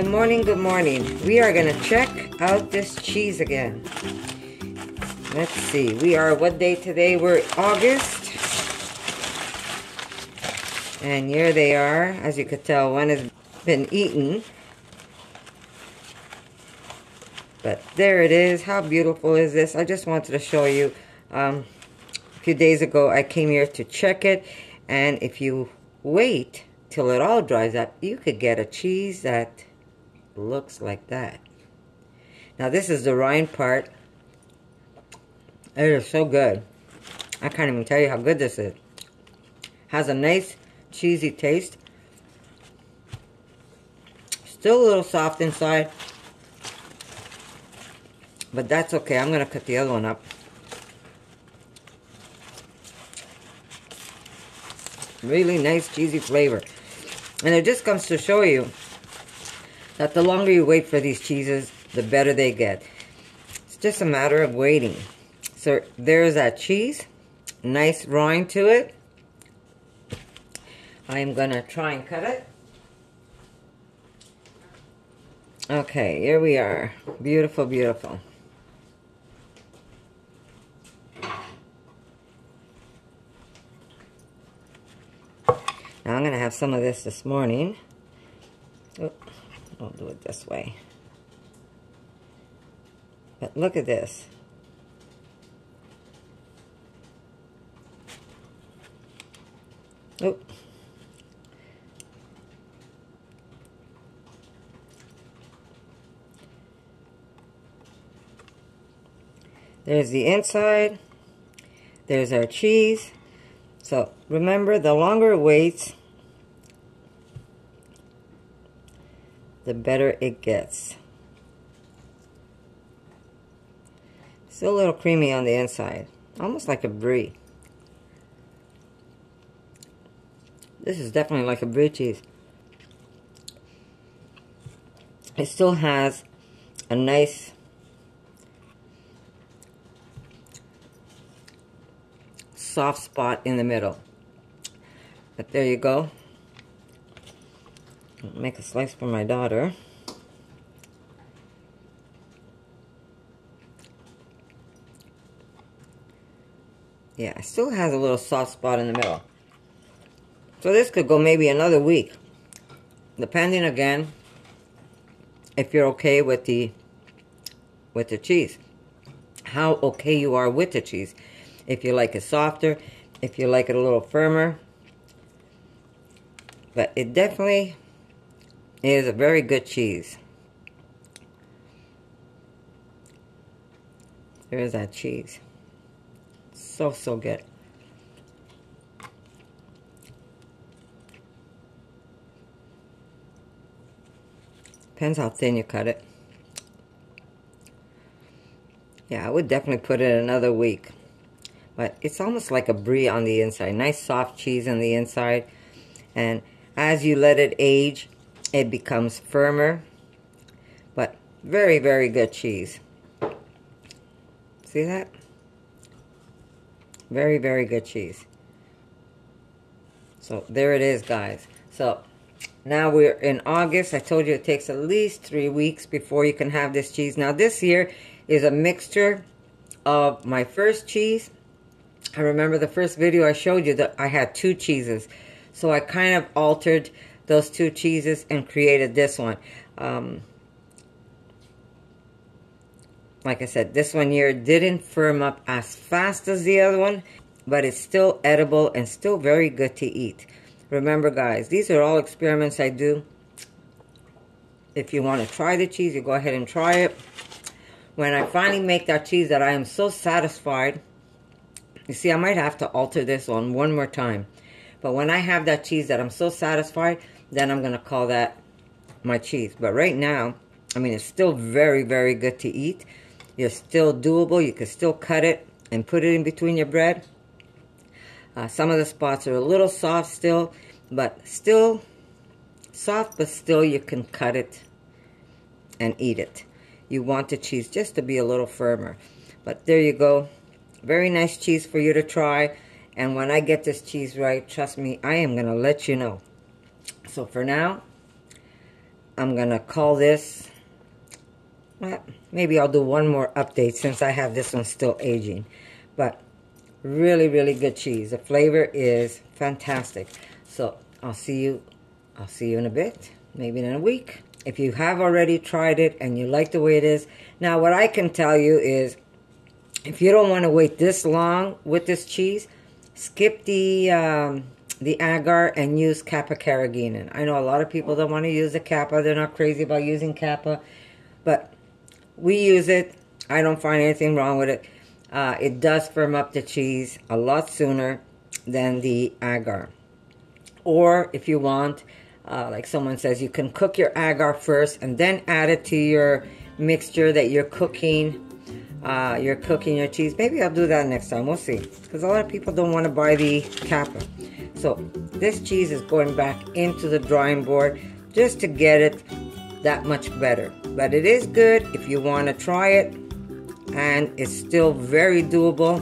Good morning, good morning. We are going to check out this cheese again. Let's see, we are what day today? We're August. And here they are. As you could tell, one has been eaten. But there it is. How beautiful is this? I just wanted to show you. A few days ago, I came here to check it. And if you wait till it all dries up, you could get a cheese that looks like that. Now this is the rind part. It is so good. I can't even tell you how good this is. Has a nice cheesy taste. Still a little soft inside, but that's okay. I'm gonna cut the other one up. Really nice cheesy flavor. And it just comes to show you that the longer you wait for these cheeses, the better they get. It's just a matter of waiting. So there's that cheese. Nice rind to it. I'm going to try and cut it. Okay, here we are. Beautiful, beautiful. Now I'm going to have some of this morning. Oops. I'll do it this way. But look at this. Oh. There's the inside. There's our cheese. So remember, the longer it waits, the better it gets. Still a little creamy on the inside, almost like a brie. This is definitely like a brie cheese. It still has a nice soft spot in the middle. But there you go. Make a slice for my daughter. Yeah, it still has a little soft spot in the middle. So this could go maybe another week, depending again if you're okay with the cheese. How okay you are with the cheese. If you like it softer, if you like it a little firmer. But it definitely is a very good cheese. There's that cheese. So, so good. Depends how thin you cut it. Yeah, I would definitely put it another week. But it's almost like a brie on the inside. Nice soft cheese on the inside. And as you let it age, it becomes firmer, but very, very good cheese. See that? Very, very good cheese. So there it is, guys. So now we're in August. I told you it takes at least 3 weeks before you can have this cheese. Now this year is a mixture of my first cheese. I remember the first video I showed you that I had two cheeses. So I kind of altered those two cheeses and created this one. Like I said, this one here didn't firm up as fast as the other one, but it's still edible and still very good to eat. Remember, guys, these are all experiments I do. If you want to try the cheese, you go ahead and try it. When I finally make that cheese that I am so satisfied, you see, I might have to alter this one more time. But when I have that cheese that I'm so satisfied, then I'm going to call that my cheese. But right now, I mean, it's still very, very good to eat. It's still doable. You can still cut it and put it in between your bread. Some of the spots are a little soft still, but still soft, but still you can cut it and eat it. You want the cheese just to be a little firmer. But there you go. Very nice cheese for you to try. And when I get this cheese right, trust me, I am going to let you know. So for now, I'm going to call this, well, maybe I'll do one more update since I have this one still aging. But really, really good cheese. The flavor is fantastic. So I'll see you in a bit, maybe in a week. If you have already tried it and you like the way it is. Now what I can tell you is, if you don't want to wait this long with this cheese, skip the agar and use kappa carrageenan. I know a lot of people don't want to use the kappa. They're not crazy about using kappa, but we use it. I don't find anything wrong with it. It does firm up the cheese a lot sooner than the agar. Or if you want, like someone says, you can cook your agar first and then add it to your mixture that you're cooking. You're cooking your cheese. Maybe I'll do that next time. We'll see. Because a lot of people don't want to buy the kappa. So this cheese is going back into the drawing board just to get it that much better. But it is good if you want to try it. And it's still very doable.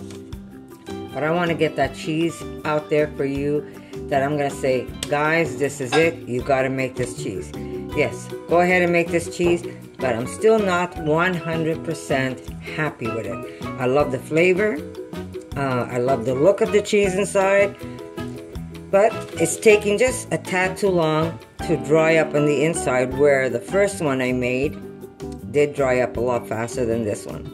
But I want to get that cheese out there for you, that I'm going to say, guys, this is it. You got to make this cheese. Yes, go ahead and make this cheese. But I'm still not 100% happy with it. I love the flavor. I love the look of the cheese inside. But it's taking just a tad too long to dry up on the inside, where the first one I made did dry up a lot faster than this one.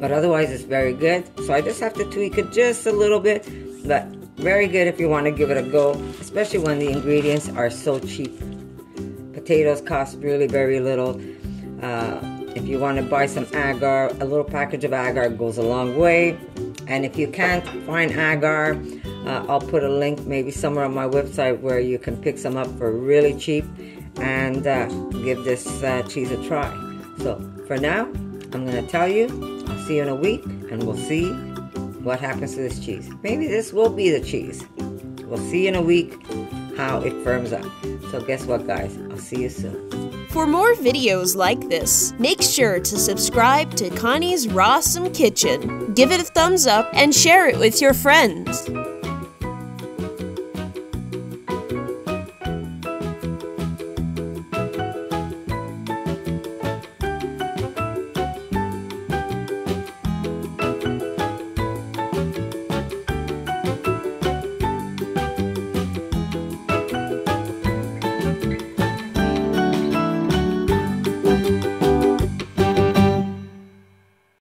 But otherwise it's very good. So I just have to tweak it just a little bit. But very good if you want to give it a go, especially when the ingredients are so cheap. Potatoes cost really very little. If you want to buy some agar, a little package of agar goes a long way. And if you can't find agar, I'll put a link maybe somewhere on my website where you can pick some up for really cheap and give this cheese a try. So for now, I'm going to tell you, I'll see you in a week and we'll see what happens to this cheese. Maybe this will be the cheese. We'll see in a week how it firms up. So guess what, guys? I'll see you soon. For more videos like this, make sure to subscribe to Connie's Rawsome Kitchen. Give it a thumbs up and share it with your friends.